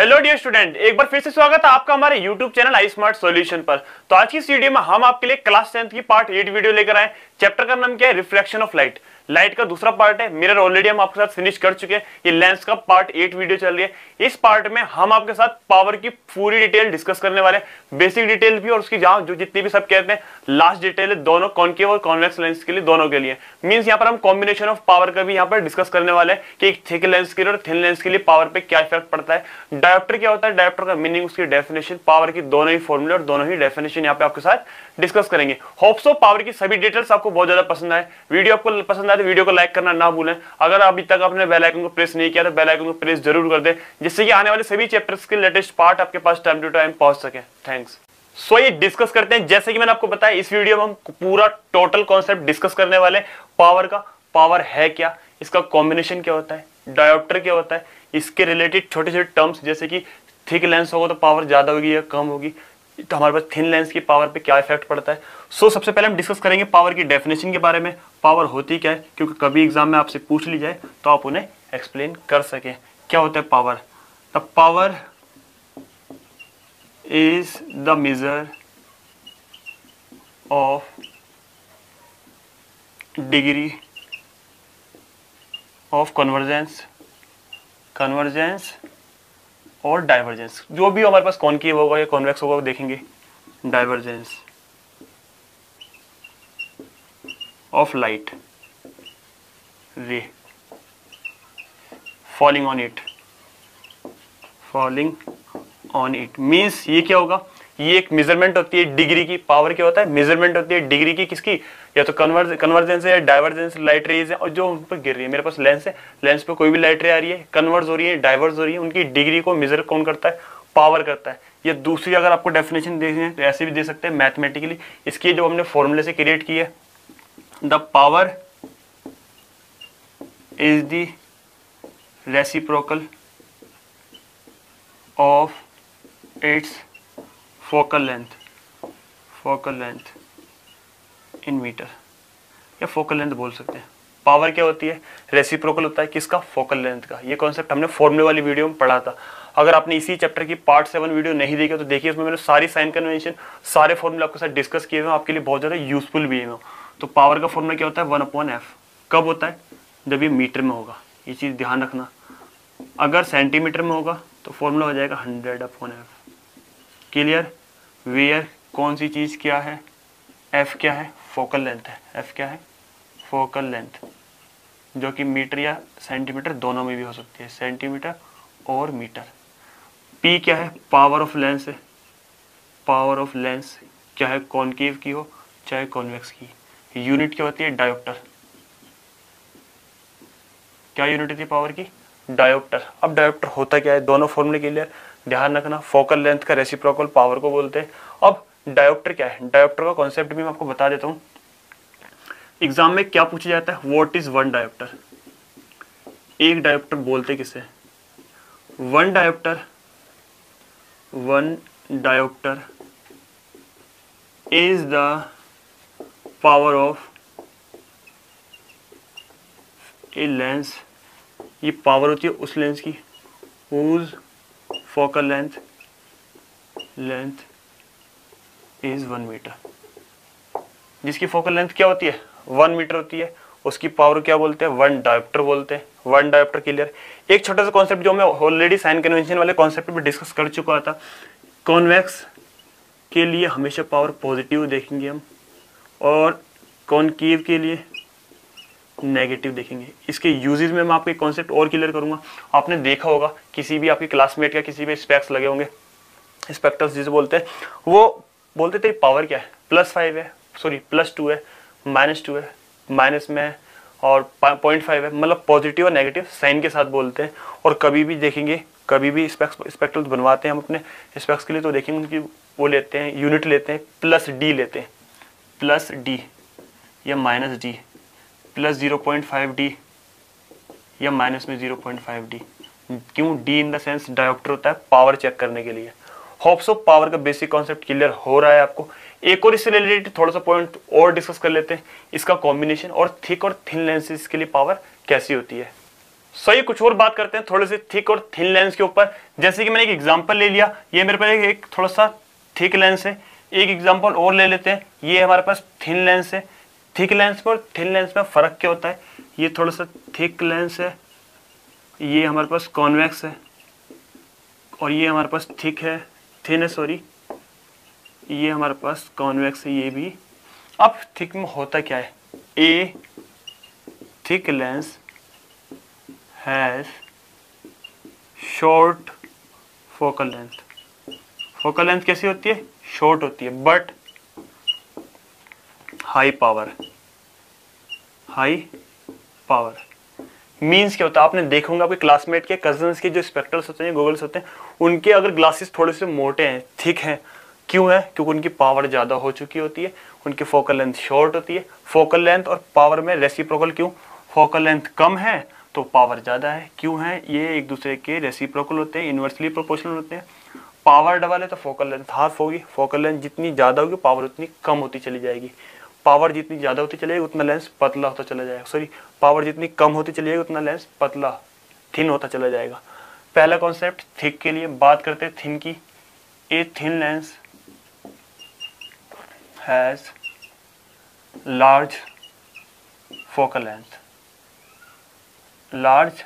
Hello dear student, एक बार फिर से स्वागत है आपका हमारे YouTube channel I smart solution पर। तो आज की इस वीडियो में हम आपके लिए क्लास 10th की पार्ट 8 वीडियो लेकर आए। चैप्टर का नाम क्या है? Reflection of light. लाइट का दूसरा पार्ट है मिरर। ऑलरेडी हम आपके साथ फिनिश कर चुके हैं। ये लेंस का पार्ट 8 वीडियो चल रही है। इस पार्ट में हम आपके साथ पावर की पूरी डिटेल डिस्कस करने वाले हैं, बेसिक डिटेल भी और उसकी जहां जो जितनी भी सब कहते हैं लास्ट डिटेल है दोनों कॉन्केव और कॉन्वेक्स लेंस के लिए, दोनों के लिए। मींस यहाँ पर हम कॉम्बिनेशन ऑफ पावर का भी यहाँ पर डिस्कस करने वाले हैं कि एक थिक लेंस के लिए और थिन लेंस के लिए पावर पे क्या इफेक्ट पड़ता है। डायोप्टर क्या होता है, डायोप्टर का मीनिंग, उसकी डेफिनेशन, पावर की दोनों ही फॉर्मूले और दोनों ही डेफिनेशन यहाँ पे आपके साथ डिस्कस करेंगे। होप्स सो पावर की सभी डिटेल्स आपको बहुत ज्यादा पसंद आए। वीडियो आपको पसंद आए तो वीडियो को लाइक करना ना भूलें। अगर अभी तक आपने बेल आइकन को प्रेस नहीं किया तो बेल आइकन को प्रेस जरूर कर दें, जिससे कि आने वाले सभी चैप्टर्स के लेटेस्ट पार्ट आपके पास टाइम टू टाइम पहुंच सके। थैंक्स। सो ये डिस्कस करते हैं। जैसे कि मैंने आपको बताया, इस वीडियो में हम पूरा टोटल कॉन्सेप्ट डिस्कस करने वाले हैं पावर का। पावर है क्या, इसका कॉम्बिनेशन क्या होता है, डायोप्टर क्या होता है, इसके रिलेटेड छोटे छोटे टर्म्स जैसे कि थिक लेंस होगा तो पावर ज्यादा होगी या कम होगी, तो हमारे पास थिन लेंस की पावर पे क्या इफेक्ट पड़ता है। सो सबसे पहले हम डिस्कस करेंगे पावर की डेफिनेशन के बारे में। पावर होती क्या है, क्योंकि कभी एग्जाम में आपसे पूछ ली जाए तो आप उन्हें एक्सप्लेन कर सकें क्या होता है power. The power is the major of degree of convergence और डाइवर्जेंस। जो भी हमारे पास कॉनकेव होगा या कॉन्वेक्स होगा वो देखेंगे। Divergence of light ray falling on it means ये क्या होगा, ये एक मेजरमेंट होती है डिग्री की। पावर क्या होता है, मेजरमेंट होती है डिग्री की, किसकी, या तो कन्वर्जेंस है या डाइवर्जेंस, लाइट रेज है और जो उन पर गिर रही है। मेरे पास लेंस है, लेंस पे कोई भी लाइट रे आ रही है, कन्वर्ज हो रही है, डाइवर्ज हो रही है, उनकी डिग्री को मेजर कौन करता है, पावर करता है। या दूसरी अगर आपको डेफिनेशन देनी है तो ऐसे भी दे सकते हैं मैथमेटिकली, इसकी जो हमने फॉर्मूले से क्रिएट की है। The power is the reciprocal of its focal length in metre या फोकल लेंथ बोल सकते हैं। पावर क्या होती है, रेसिप्रोकल होता है किसका, फोकल लेंथ का। ये कॉन्सेप्ट हमने फॉर्मूले वाली वीडियो में पढ़ा था। अगर आपने इसी चैप्टर की पार्ट 7 वीडियो नहीं देखी तो देखिए, उसमें मैंने सारी साइन कन्वेंशन, सारे फॉर्मूले आपके साथ डिस्कस किए हुए, आपके लिए बहुत ज़्यादा यूजफुल भी है। तो पावर का फॉर्मूला क्या होता है, 1/f। कब होता है, जब ये मीटर में होगा। ये चीज़ ध्यान रखना। अगर सेंटीमीटर में होगा तो फॉर्मूला हो जाएगा 100/f। क्लियर। वेयर कौन सी चीज़ क्या है, f क्या है, फोकल लेंथ है। f क्या है, फोकल लेंथ, जो कि मीटर या सेंटीमीटर दोनों में भी हो सकती है, सेंटीमीटर और मीटर। p क्या है, पावर ऑफ लेंस है। पावर ऑफ लेंस चाहे कॉनकेव की हो चाहे कॉन्वेक्स की। यूनिट क्या होती है, डायोप्टर। क्या यूनिट होती है पावर की, डायोप्टर। अब डायोप्टर होता क्या है, दोनों फॉर्मूले क्लियर, ध्यान रखना। फोकल लेंथ का रेसिप्रोकल पावर को बोलते हैं। अब डायोप्टर क्या है, डायोप्टर का कॉन्सेप्ट भी मैं आपको बता देता हूँ। एग्जाम में क्या पूछा जाता है, व्हाट इज वन डायोप्टर, एक डायोप्टर बोलते किसे। One diopter is the power of a lens. ये पावर होती है उस लेंस की whose focal length is 1 metre. जिसकी फोकल लेंथ क्या होती है, 1 मीटर होती है, उसकी पावर क्या बोलते हैं, 1 डायोप्टर बोलते हैं। 1 डायोप्टर क्लियर। एक छोटा सा कॉन्सेप्ट जो मैं ऑलरेडी साइन कन्वेंशन वाले कॉन्सेप्ट में डिस्कस कर चुका था। कॉन्वेक्स के लिए हमेशा पावर पॉजिटिव देखेंगे हम और कॉनकेव के लिए नेगेटिव देखेंगे। इसके यूजेस में मैं आपको एक कॉन्सेप्ट और क्लियर करूंगा। आपने देखा होगा किसी भी आपके क्लासमेट का किसी पे स्पेक्स लगे होंगे, स्पेक्टर्स जिसे बोलते हैं, वो बोलते थे पावर क्या है, +5 है, सॉरी +2 है, -2 है, माइनस में है और 0.5 है, मतलब पॉजिटिव और नेगेटिव साइन के साथ बोलते हैं। और कभी भी देखेंगे, कभी भी स्पेक्टर्स बनवाते हैं हम अपने स्पेक्स के लिए, तो देखेंगे उनकी वो लेते हैं, यूनिट लेते हैं, +d लेते हैं, +d या -d, +0.5d या -0.5d। क्यों, d in the sense diopter होता है पावर चेक करने के लिए। होप्स ऑफ पावर का बेसिक कॉन्सेप्ट क्लियर हो रहा है आपको। एक और इससे रिलेटेड थोड़ा सा पॉइंट और डिस्कस कर लेते हैं, इसका कॉम्बिनेशन और थिक और थिन लेंसेज के लिए पावर कैसी होती है। सही कुछ और बात करते हैं थोड़े से थिक और थिन लेंस के ऊपर। जैसे कि मैंने एक एग्जांपल ले लिया, ये मेरे पास एक थोड़ा सा थिक लेंस है। एक एग्जांपल और ले लेते हैं, ये हमारे पास थिन लेंस है। थिक लेंस में और थिन लेंस में फ़र्क क्या होता है? ये थोड़ा सा थिक लेंस है, ये हमारे पास कॉन्वेक्स है, और ये हमारे पास थिक है, थिन है सॉरी, ये हमारे पास कॉन्वेक्स है ये भी। अब थिक में होता क्या है? A thick lens has short focal length. Focal length कैसी होती है? शॉर्ट होती है, but high power. High power means क्या होता है? आपने देखा होगा आपके क्लासमेट के कजन्स के जो स्पेक्ट्रल्स होते हैं, गोगल्स होते हैं, उनके अगर ग्लासेस थोड़े से मोटे हैं, थिक हैं, क्यों है? क्योंकि उनकी पावर ज़्यादा हो चुकी होती है, उनकी फोकल लेंथ शॉर्ट होती है। फोकल लेंथ और पावर में रेसिप्रोकल क्यों? फोकल लेंथ कम है तो पावर ज़्यादा है, क्यों है? ये एक दूसरे के रेसिप्रोकल होते हैं, इन्वर्सली प्रोपोर्शनल होते हैं। पावर डबल है तो फोकल लेंथ हाफ होगी, फोकल लेंथ जितनी ज़्यादा होगी पावर उतनी कम होती चली जाएगी। पावर जितनी ज़्यादा होती चलेगी उतना लेंस पतला होता चला जाएगा, सॉरी पावर जितनी कम होती चली जाएगी उतना लेंस पतला थिन होता चला जाएगा। पहला कॉन्सेप्ट थिक के लिए। बात करते हैं थिन की। A thin lens has large focal length. Large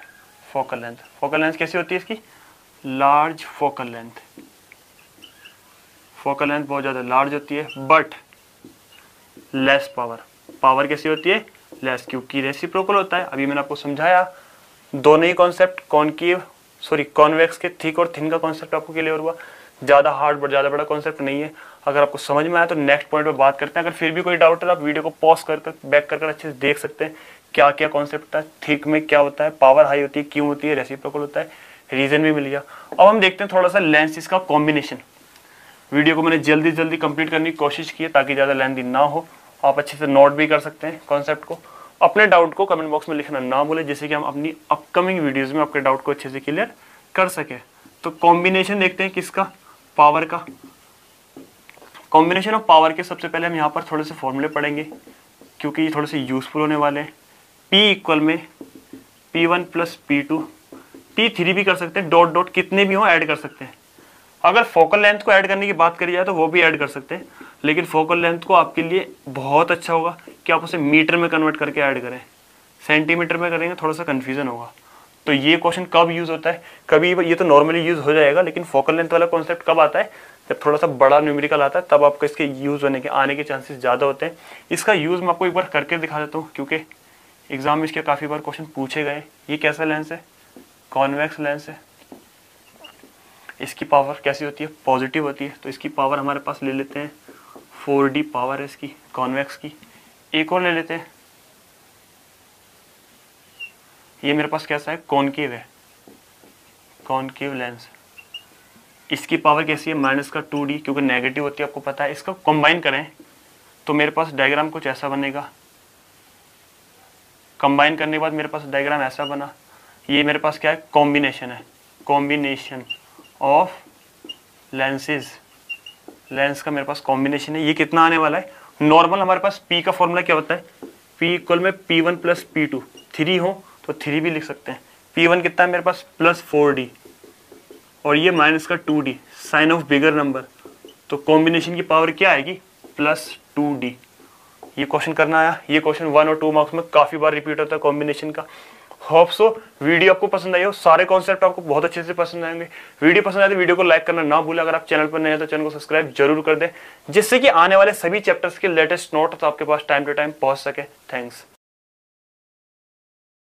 focal length. Focal length कैसी होती है इसकी? Large focal length. Focal length बहुत ज़्यादा लार्ज होती है, बट लेस पावर। पावर कैसी होती है? लेस, क्योंकि रेसिप्रोकल होता है। अभी मैंने आपको समझाया दोनों ही कॉन्सेप्ट, कॉनकेव सॉरी कॉन्वेक्स के थिक और थिन का कॉन्सेप्ट आपको क्लियर हुआ। ज़्यादा हार्ड बट ज़्यादा बड़ा कॉन्सेप्ट नहीं है। अगर आपको समझ में आया तो नेक्स्ट पॉइंट पर बात करते हैं। अगर फिर भी कोई डाउट है आप वीडियो को पॉज कर बैक कर अच्छे से देख सकते हैं क्या क्या कॉन्सेप्ट है, थिक में क्या होता है, पावर हाई होती है, क्यों होती है, रेसिप्रोकल होता है, रीज़न भी मिल गया। अब हम देखते हैं थोड़ा सा लेंसेज का कॉम्बिनेशन। वीडियो को मैंने जल्दी जल्दी कंप्लीट करने की कोशिश की है ताकि ज़्यादा लेंथी ना हो। आप अच्छे से नोट भी कर सकते हैं कॉन्सेप्ट को। अपने डाउट को कमेंट बॉक्स में लिखना ना भूलें, जिससे कि हम अपनी अपकमिंग वीडियोस में आपके डाउट को अच्छे से क्लियर कर सकें। तो कॉम्बिनेशन देखते हैं किसका? पावर का। कॉम्बिनेशन ऑफ पावर के सबसे पहले हम यहाँ पर थोड़े से फॉर्मूले पढ़ेंगे क्योंकि ये थोड़े से यूजफुल होने वाले हैं। पी इक्वल में P1 प्लस P2, P3 भी कर सकते हैं, डॉट डॉट कितने भी हों ऐड कर सकते हैं। अगर फोकल लेंथ को ऐड करने की बात करी जाए तो वो भी ऐड कर सकते हैं, लेकिन फोकल लेंथ को आपके लिए बहुत अच्छा होगा कि आप उसे मीटर में कन्वर्ट करके ऐड करें। सेंटीमीटर में करेंगे थोड़ा सा कन्फ्यूज़न होगा। तो ये क्वेश्चन कब यूज़ होता है? कभी ये तो नॉर्मली यूज़ हो जाएगा, लेकिन फोकल लेंथ वाला कॉन्सेप्ट कब आता है? जब थोड़ा सा बड़ा न्यूमेरिकल आता है, तब आपको इसके यूज़ होने के आने के चांसेस ज़्यादा होते हैं। इसका यूज़ मैं आपको एक बार करके दिखा देता हूँ क्योंकि एग्जाम में इसके काफ़ी बार क्वेश्चन पूछे गए। ये कैसा लेंस है? कॉन्वेक्स लेंस है। इसकी पावर कैसी होती है? पॉजिटिव होती है। तो इसकी पावर हमारे पास ले लेते हैं 4D पावर है इसकी कॉन्वेक्स की। एक और ले लेते हैं, ये मेरे पास कैसा है? कॉनकेव है, कॉनकेव लेंस। इसकी पावर कैसी है? माइनस का 2D, क्योंकि नेगेटिव होती है आपको पता है। इसका कंबाइन करें तो मेरे पास डायग्राम कुछ ऐसा बनेगा। कंबाइन करने के बाद मेरे पास डायग्राम ऐसा बना। ये मेरे पास क्या है? कॉम्बिनेशन है, कॉम्बिनेशन ऑफ लेंसेज। लेंस का मेरे पास कॉम्बिनेशन है। ये कितना आने वाला है? नॉर्मल हमारे पास P का फॉर्मूला क्या होता है? P इक्वल में P1 प्लस P2। 3 हो तो 3 भी लिख सकते हैं। P1 कितना है मेरे पास? प्लस 4D, और ये माइनस का 2D, sign of bigger number. तो कॉम्बिनेशन की पावर क्या आएगी? Plus 2D। ये क्वेश्चन करना आया। ये क्वेश्चन 1 और 2 मार्क्स में काफ़ी बार रिपीट होता है कॉम्बिनेशन का। होप सो वीडियो आपको पसंद आई हो, सारे कॉन्सेप्ट आपको बहुत अच्छे से पसंद आएंगे। वीडियो पसंद आए तो वीडियो को लाइक करना ना भूलें। अगर आप चैनल पर नए हैं तो चैनल को सब्सक्राइब जरूर कर दें, जिससे कि आने वाले सभी चैप्टर्स के लेटेस्ट नोट्स आपके पास टाइम टू टाइम पहुंच सके। थैंक्स।